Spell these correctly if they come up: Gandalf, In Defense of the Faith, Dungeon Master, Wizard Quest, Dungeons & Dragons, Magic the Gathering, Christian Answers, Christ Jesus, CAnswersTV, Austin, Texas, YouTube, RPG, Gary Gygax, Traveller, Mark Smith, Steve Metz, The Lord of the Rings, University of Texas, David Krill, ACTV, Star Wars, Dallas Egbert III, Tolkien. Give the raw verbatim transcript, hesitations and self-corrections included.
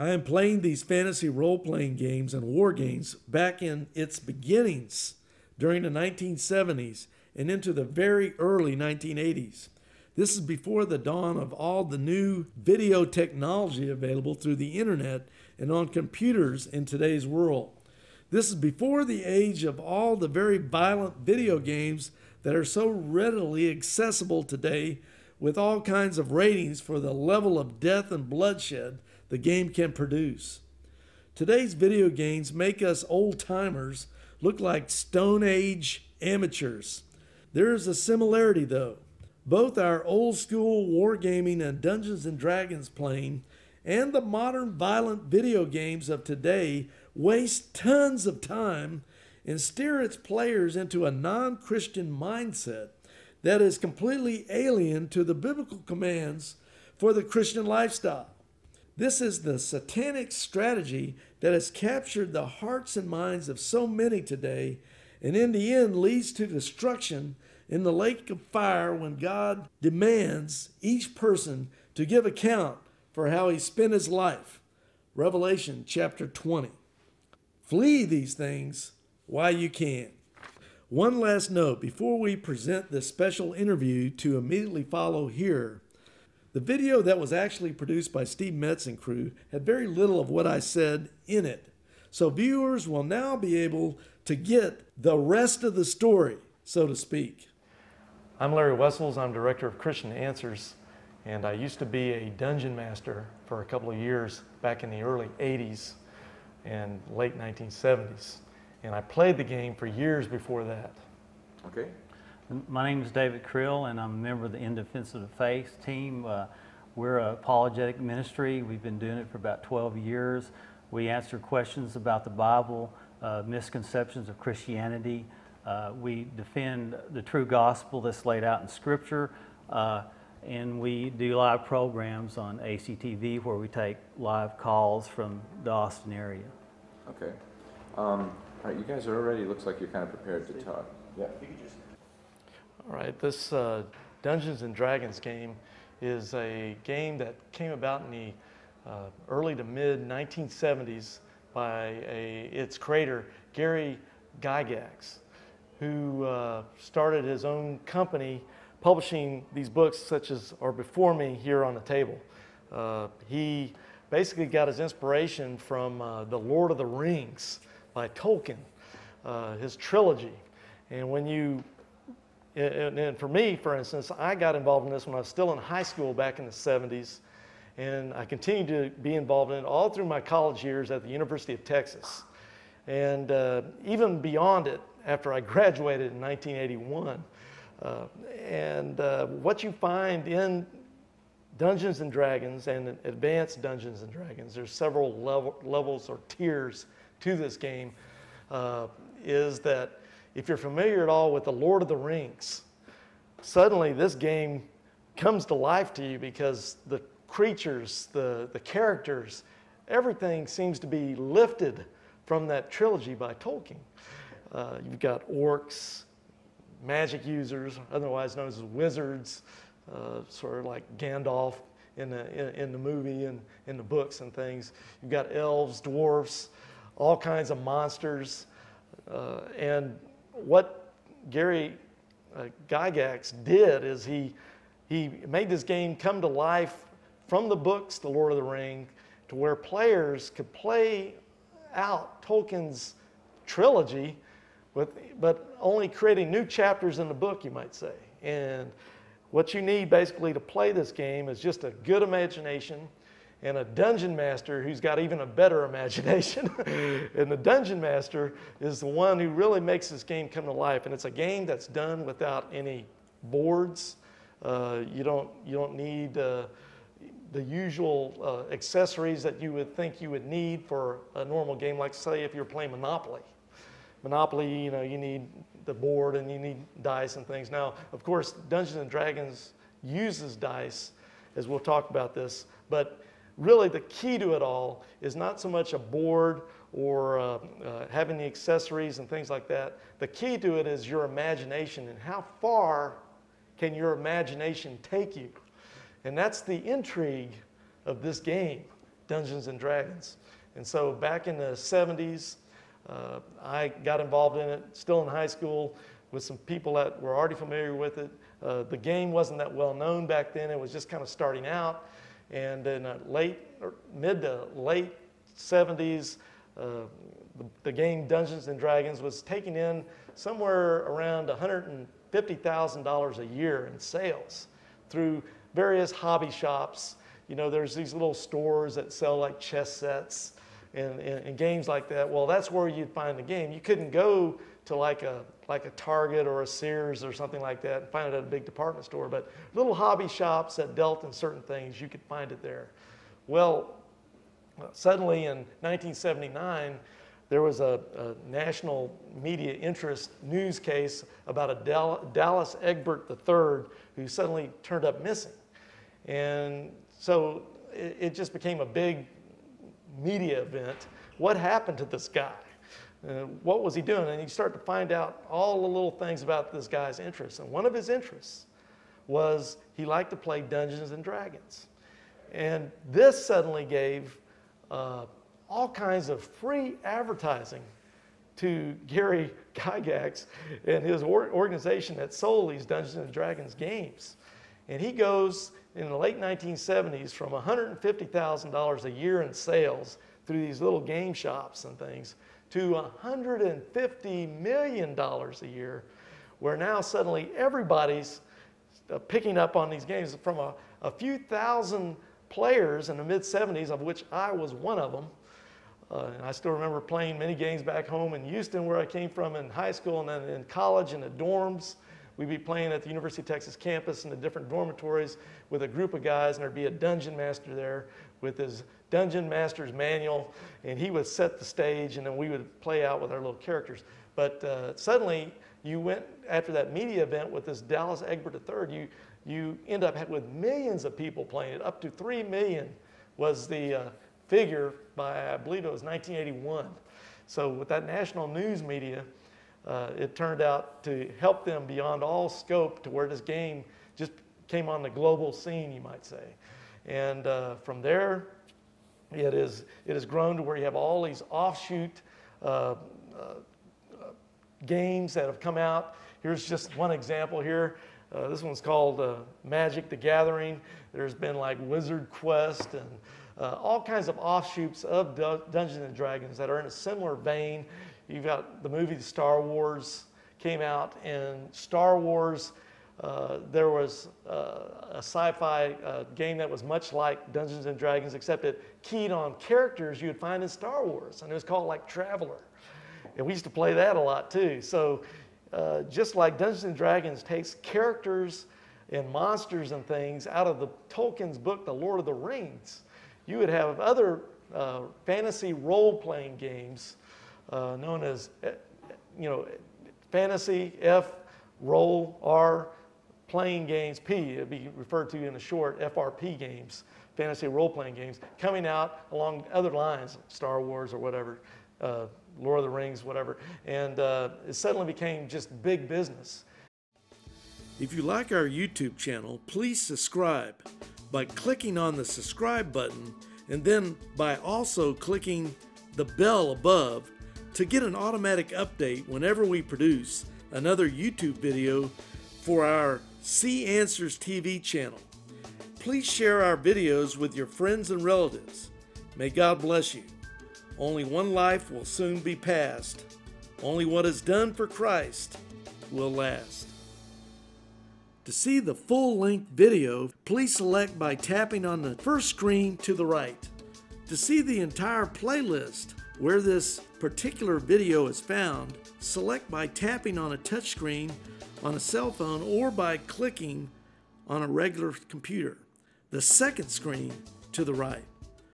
I am playing these fantasy role-playing games and war games back in its beginnings during the nineteen seventies and into the very early nineteen eighties. This is before the dawn of all the new video technology available through the internet and on computers in today's world. This is before the age of all the very violent video games that are so readily accessible today, with all kinds of ratings for the level of death and bloodshed the game can produce. Today's video games make us old-timers look like Stone Age amateurs. There is a similarity, though. Both our old-school wargaming and Dungeons and Dragons playing and the modern violent video games of today waste tons of time and steer its players into a non-Christian mindset that is completely alien to the biblical commands for the Christian lifestyle. This is the satanic strategy that has captured the hearts and minds of so many today, and in the end leads to destruction in the lake of fire when God demands each person to give account for how he spent his life. Revelation chapter twenty. Flee these things while you can. One last note before we present this special interview to immediately follow here. The video that was actually produced by Steve Metz and crew had very little of what I said in it. So viewers will now be able to get the rest of the story, so to speak. I'm Larry Wessels. I'm director of Christian Answers, and I used to be a dungeon master for a couple of years back in the early eighties and late nineteen seventies. And I played the game for years before that. Okay. My name is David Krill, and I'm a member of the In Defense of the Faith team. Uh, we're an apologetic ministry. We've been doing it for about twelve years. We answer questions about the Bible, uh, misconceptions of Christianity. Uh, we defend the true gospel that's laid out in Scripture. Uh, and we do live programs on A C T V where we take live calls from the Austin area. Okay. Um, All right, you guys are already, looks like you're kind of prepared to talk. Yeah. All right, this uh, Dungeons and Dragons game is a game that came about in the uh, early to mid nineteen seventies by a, its creator, Gary Gygax, who uh, started his own company publishing these books such as are before me here on the table. Uh, he basically got his inspiration from uh, The Lord of the Rings by Tolkien, uh, his trilogy. And when you, and, and for me, for instance, I got involved in this when I was still in high school back in the seventies, and I continued to be involved in it all through my college years at the University of Texas. And uh, even beyond it, after I graduated in nineteen eighty-one. Uh, and uh, what you find in Dungeons and Dragons and Advanced Dungeons and Dragons, there's several level, levels or tiers to this game, uh, is that if you're familiar at all with The Lord of the Rings, suddenly this game comes to life to you because the creatures, the, the characters, everything seems to be lifted from that trilogy by Tolkien. Uh, you've got orcs, magic users, otherwise known as wizards, uh, sort of like Gandalf in the, in, in the movie and in the books and things. You've got elves, dwarves, all kinds of monsters. Uh, and what Gary uh, Gygax did is he, he made this game come to life from the books, The Lord of the Rings, to where players could play out Tolkien's trilogy, with, but only creating new chapters in the book, you might say. And what you need basically to play this game is just a good imagination, and a dungeon master who's got even a better imagination. And the dungeon master is the one who really makes this game come to life. And it's a game that's done without any boards. Uh, you don't you don't need uh, the usual uh, accessories that you would think you would need for a normal game, like say if you're playing Monopoly. Monopoly, you know, you need the board and you need dice and things. Now, of course, Dungeons and Dragons uses dice, as we'll talk about this, but really, the key to it all is not so much a board or uh, uh, having the accessories and things like that. The key to it is your imagination and how far can your imagination take you. And that's the intrigue of this game. Dungeons and Dragons. And so back in the seventies, uh, I got involved in it, still in high school, with some people that were already familiar with it. Uh, the game wasn't that well known back then. It was just kind of starting out. And in the late, or mid to late seventies, uh, the, the game Dungeons and Dragons was taking in somewhere around one hundred fifty thousand dollars a year in sales through various hobby shops. You know, there's these little stores that sell like chess sets and, and, and games like that. Well, that's where you'd find the game. You couldn't go to like a like a Target or a Sears or something like that and find it at a big department store. But little hobby shops that dealt in certain things, you could find it there. Well, suddenly in nineteen seventy-nine, there was a, a national media interest news case about a Dal- Dallas Egbert the third who suddenly turned up missing. And so it, it just became a big media event. What happened to this guy? Uh, what was he doing? And you start to find out all the little things about this guy's interests. And one of his interests was he liked to play Dungeons and Dragons. And this suddenly gave uh, all kinds of free advertising to Gary Gygax and his or- organization that sold these Dungeons and Dragons games. And he goes in the late nineteen seventies from one hundred fifty thousand dollars a year in sales through these little game shops and things to one hundred fifty million dollars a year, where now suddenly everybody's picking up on these games from a, a few thousand players in the mid-seventies, of which I was one of them. Uh, and I still remember playing many games back home in Houston, where I came from in high school, and then in college in the dorms. We'd be playing at the University of Texas campus in the different dormitories with a group of guys, and there'd be a dungeon master there with his dungeon master's manual, and he would set the stage, and then we would play out with our little characters. But uh, suddenly, you went after that media event with this Dallas Egbert the third, you you end up with millions of people playing it. Up to three million was the uh, figure by, I believe it was nineteen eighty-one. So with that national news media, Uh, it turned out to help them beyond all scope to where this game just came on the global scene, you might say. And uh, from there, it is it has grown to where you have all these offshoot uh, uh, uh, games that have come out. Here's just one example here. Uh, this one's called uh, Magic the Gathering. There's been like Wizard Quest and uh, all kinds of offshoots of du- Dungeons and Dragons that are in a similar vein. You've got the movie Star Wars came out, and Star Wars, uh, there was uh, a sci-fi uh, game that was much like Dungeons and Dragons, except it keyed on characters you would find in Star Wars, and it was called like Traveller. And we used to play that a lot too. So uh, just like Dungeons and Dragons takes characters and monsters and things out of the Tolkien's book, The Lord of the Rings, you would have other uh, fantasy role-playing games Uh, known as, you know, fantasy, F, role, R, playing games, P. It'd be referred to in a short, F R P games, fantasy role-playing games, coming out along other lines, Star Wars or whatever, uh, Lord of the Rings, whatever. And uh, it suddenly became just big business. If you like our YouTube channel, please subscribe by clicking on the subscribe button and then by also clicking the bell above to get an automatic update whenever we produce another YouTube video for our C Answers T V channel. Please share our videos with your friends and relatives. May God bless you. Only one life will soon be passed. Only what is done for Christ will last. To see the full-length video, please select by tapping on the first screen to the right. To see the entire playlist where this particular video is found, select by tapping on a touchscreen on a cell phone or by clicking on a regular computer, the second screen to the right.